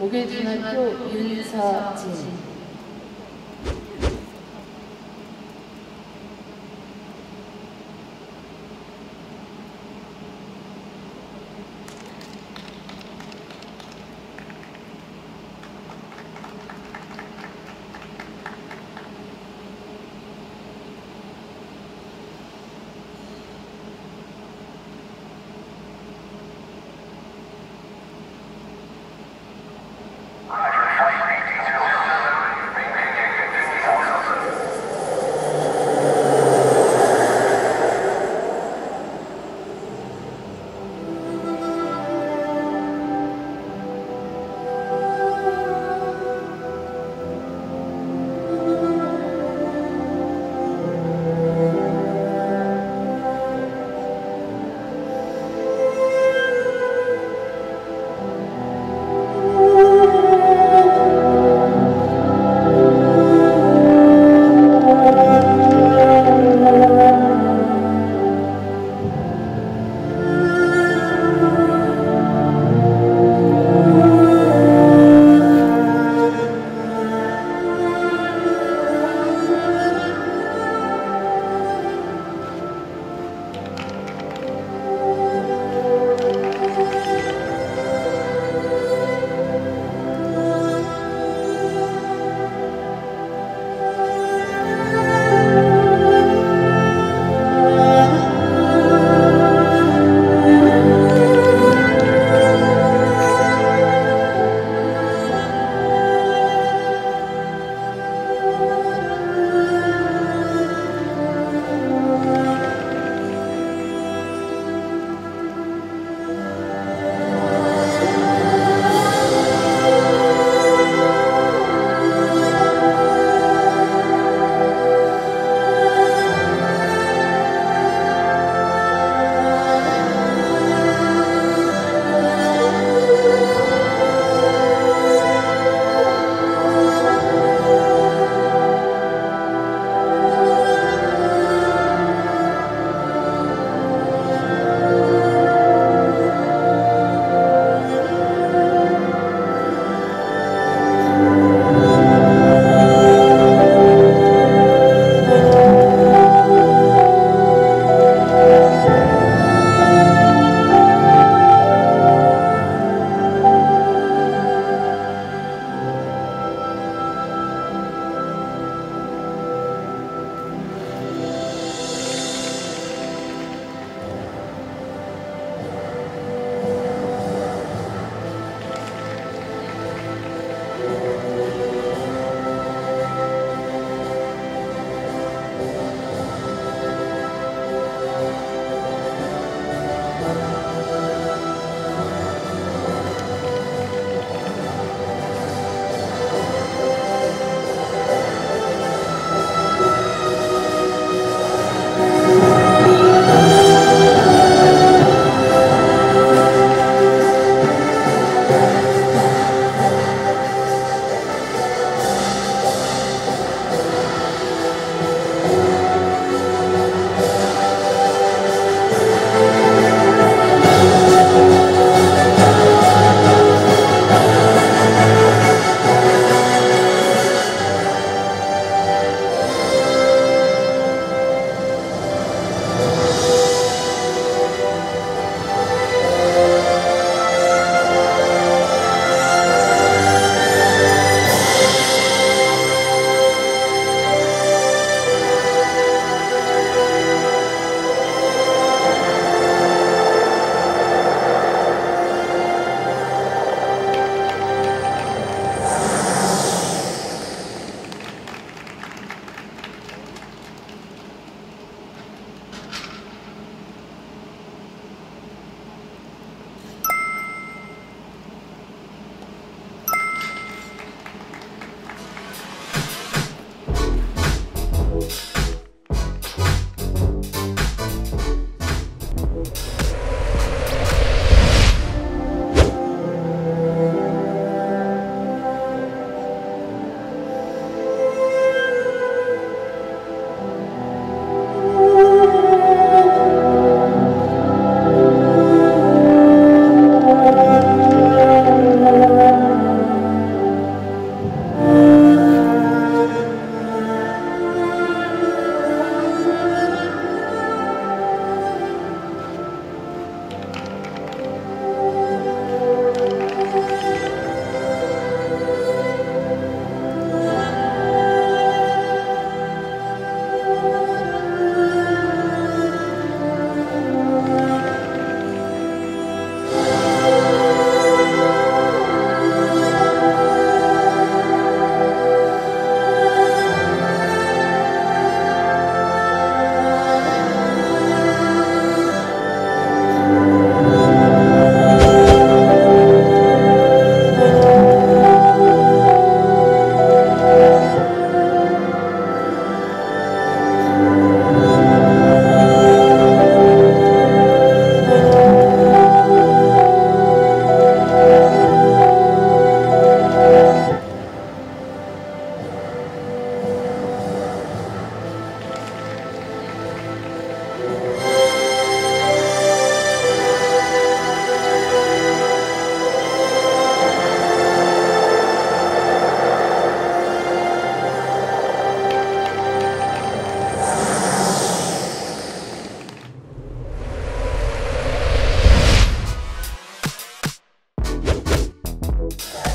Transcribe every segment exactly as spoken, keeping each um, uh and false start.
모교중학교 윤서진. Roger, five eight zero seven.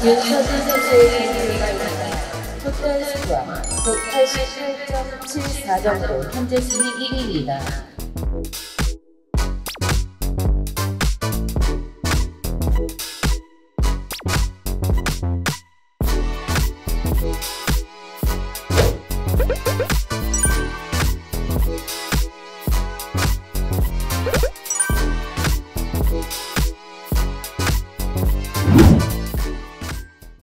윤서진 선수의 순위가 토탈 스코어 백팔십팔 점 칠십사 점으로 현재 순위 일 위입니다.